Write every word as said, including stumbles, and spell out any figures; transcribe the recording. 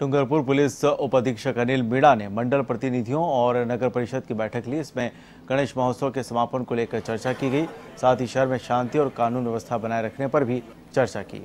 Dungarpur police उप अधीक्षक अनिल मीणा ने मंडल प्रतिनिधियों और नगर परिषद की बैठक ली। इसमें गणेश महोत्सव के समापन को लेकर चर्चा की गई। साथ ही शहर में शांति और कानून व्यवस्था बनाए रखने पर भी चर्चा की।